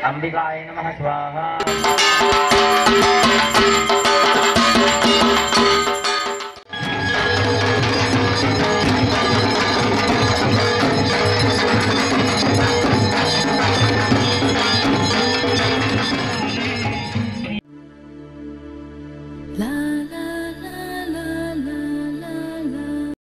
Namah Swaha.